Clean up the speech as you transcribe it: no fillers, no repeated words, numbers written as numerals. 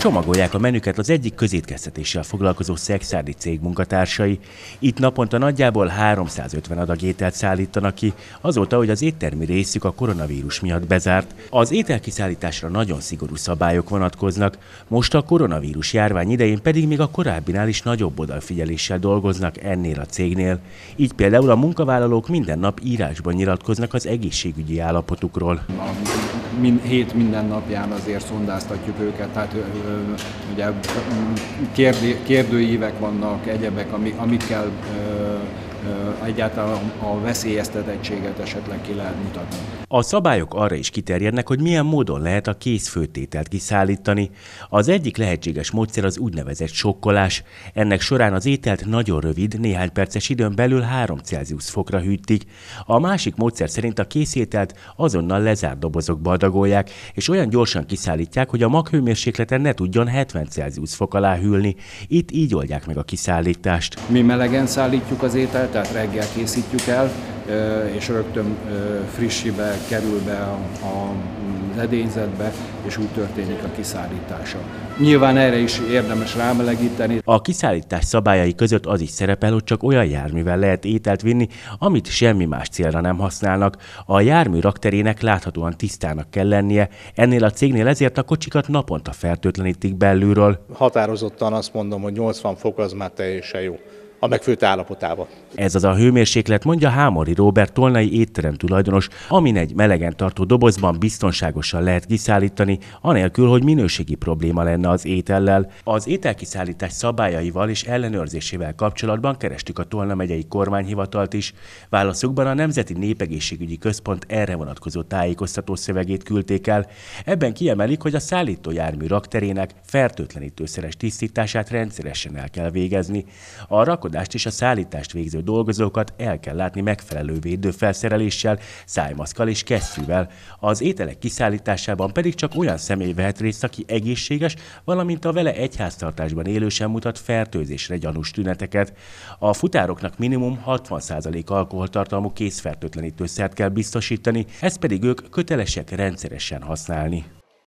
Csomagolják a menüket az egyik közétkeztetéssel foglalkozó szexárdi cég munkatársai. Itt naponta nagyjából 350 adag ételt szállítanak ki, azóta, hogy az éttermi részük a koronavírus miatt bezárt. Az ételkiszállításra nagyon szigorú szabályok vonatkoznak, most a koronavírus járvány idején pedig még a korábbinál is nagyobb odafigyeléssel dolgoznak ennél a cégnél. Így például a munkavállalók minden nap írásban nyilatkoznak az egészségügyi állapotukról. Hét minden napján azért szondáztatjuk őket, tehát ugye kérdőívek vannak, egyebek, amikkel egyáltalán a veszélyeztetettséget esetleg ki lehet mutatni. A szabályok arra is kiterjednek, hogy milyen módon lehet a kész főtételt kiszállítani. Az egyik lehetséges módszer az úgynevezett sokkolás. Ennek során az ételt nagyon rövid, néhány perces időn belül 3 Celsius fokra hűtik. A másik módszer szerint a készételt azonnal lezárt dobozokba adagolják, és olyan gyorsan kiszállítják, hogy a maghőmérsékleten ne tudjon 70 Celsius fok alá hűlni. Így oldják meg a kiszállítást. Mi melegen szállítjuk az ételt, tehát reggel készítjük el, és rögtön frissibe kerül be az edényzetbe, és úgy történik a kiszállítása. Nyilván erre is érdemes rámelegíteni. A kiszállítás szabályai között az is szerepel, hogy csak olyan járművel lehet ételt vinni, amit semmi más célra nem használnak. A jármű rakterének láthatóan tisztának kell lennie, ennél a cégnél ezért a kocsikat naponta fertőtlenítik belülről. Határozottan azt mondom, hogy 80 fok az már teljesen jó a megfőtt állapotában. Ez az a hőmérséklet, mondja Hámori Róbert tolnai étterem tulajdonos, amin egy melegen tartó dobozban biztonságosan lehet kiszállítani, anélkül, hogy minőségi probléma lenne az étellel. Az ételkiszállítás szabályaival és ellenőrzésével kapcsolatban kerestük a Tolna megyei kormányhivatalt is. Válaszukban a Nemzeti Népegészségügyi Központ erre vonatkozó tájékoztató szövegét küldték el. Ebben kiemelik, hogy a szállítójármű rakterének fertőtlenítőszeres tisztítását rendszeresen el kell végezni. A rakodást és a szállítást végző dolgozókat el kell látni megfelelő védőfelszereléssel, szájmaszkkal és kesztyűvel. Az ételek kiszállításában pedig csak olyan személy vehet részt, aki egészséges, valamint a vele egyháztartásban élő sem mutat fertőzésre gyanús tüneteket. A futároknak minimum 60% alkoholtartalmú készfertőtlenítőszert kell biztosítani, ezt pedig ők kötelesek rendszeresen használni.